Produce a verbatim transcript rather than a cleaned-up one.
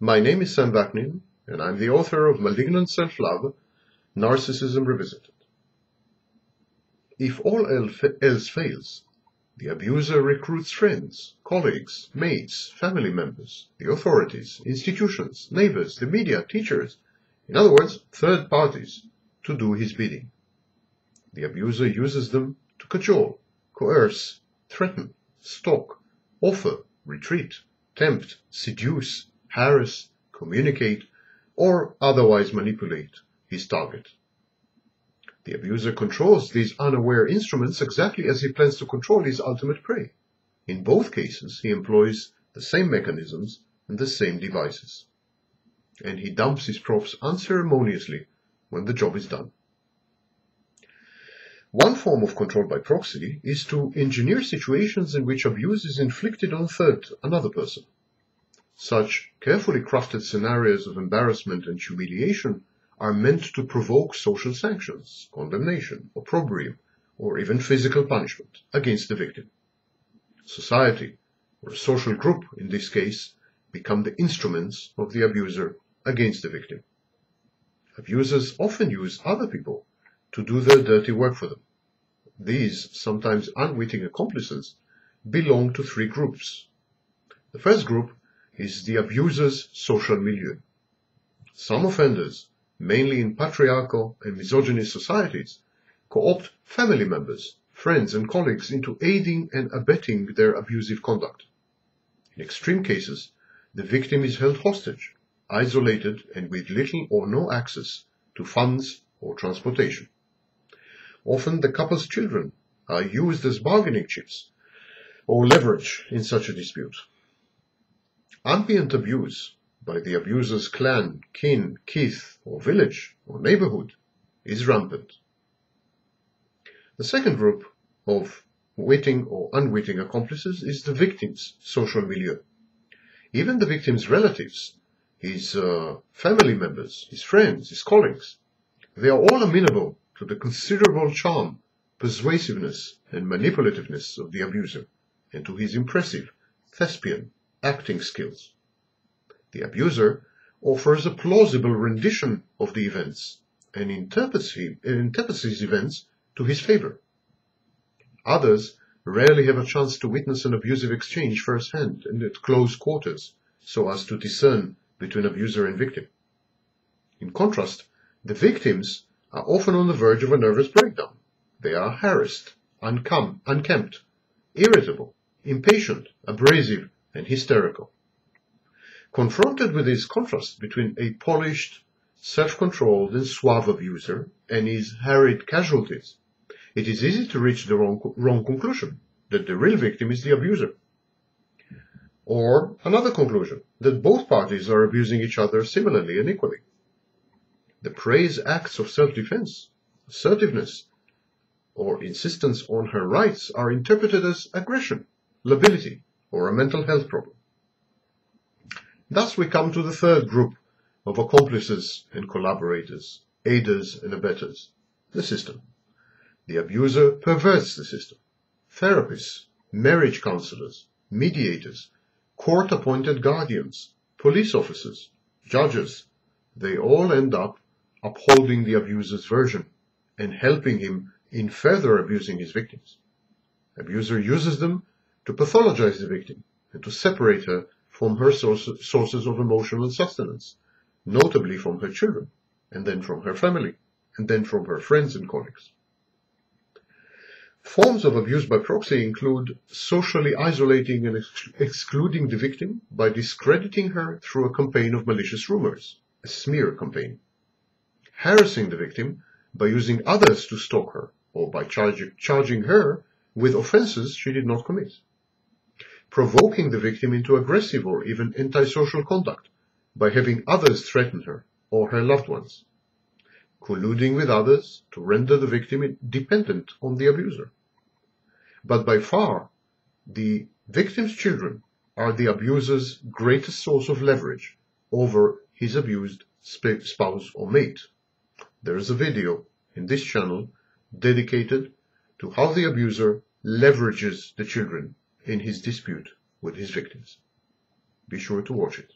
My name is Sam Vaknin, and I'm the author of Malignant Self-Love, Narcissism Revisited. If all else fails, the abuser recruits friends, colleagues, mates, family members, the authorities, institutions, neighbors, the media, teachers, in other words, third parties, to do his bidding. The abuser uses them to cajole, coerce, threaten, stalk, offer, retreat, tempt, seduce, harass, communicate, or otherwise manipulate his target. The abuser controls these unaware instruments exactly as he plans to control his ultimate prey. In both cases, he employs the same mechanisms and the same devices. And he dumps his props unceremoniously when the job is done. One form of control by proxy is to engineer situations in which abuse is inflicted on third, another person. Such carefully crafted scenarios of embarrassment and humiliation are meant to provoke social sanctions, condemnation, opprobrium, or even physical punishment against the victim. Society, or a social group in this case, become the instruments of the abuser against the victim. Abusers often use other people to do their dirty work for them. These, sometimes unwitting accomplices, belong to three groups. The first group is the abuser's social milieu. Some offenders, mainly in patriarchal and misogynist societies, co-opt family members, friends and colleagues into aiding and abetting their abusive conduct. In extreme cases, the victim is held hostage, isolated and with little or no access to funds or transportation. Often the couple's children are used as bargaining chips or leverage in such a dispute. Ambient abuse by the abuser's clan, kin, kith, or village, or neighborhood is rampant. The second group of witting or unwitting accomplices is the victim's social milieu. Even the victim's relatives, his uh, family members, his friends, his colleagues, they are all amenable to the considerable charm, persuasiveness, and manipulativeness of the abuser, and to his impressive thespian acting skills. The abuser offers a plausible rendition of the events and interprets, him, interprets his events to his favor. Others rarely have a chance to witness an abusive exchange firsthand and at close quarters so as to discern between abuser and victim. In contrast, the victims are often on the verge of a nervous breakdown. They are harassed, unkempt, irritable, impatient, abrasive, and hysterical. Confronted with this contrast between a polished, self-controlled and suave abuser and his harried casualties, it is easy to reach the wrong, wrong conclusion, that the real victim is the abuser. Or another conclusion, that both parties are abusing each other similarly and equally. The prey's acts of self-defense, assertiveness, or insistence on her rights are interpreted as aggression, lability, or a mental health problem. Thus we come to the third group of accomplices and collaborators, aiders and abettors, the system. The abuser perverts the system. Therapists, marriage counselors, mediators, court-appointed guardians, police officers, judges, they all end up upholding the abuser's version and helping him in further abusing his victims. Abuser uses them to pathologize the victim and to separate her from her sources of emotional sustenance, notably from her children, and then from her family, and then from her friends and colleagues. Forms of abuse by proxy include socially isolating and ex excluding the victim by discrediting her through a campaign of malicious rumors, a smear campaign, harassing the victim by using others to stalk her, or by charge charging her with offenses she did not commit, provoking the victim into aggressive or even antisocial conduct by having others threaten her or her loved ones, colluding with others to render the victim dependent on the abuser. But by far, the victim's children are the abuser's greatest source of leverage over his abused sp spouse or mate. There is a video in this channel dedicated to how the abuser leverages the children in his dispute with his victims. Be sure to watch it.